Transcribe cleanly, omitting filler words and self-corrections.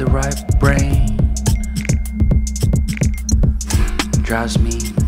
the right brain drives me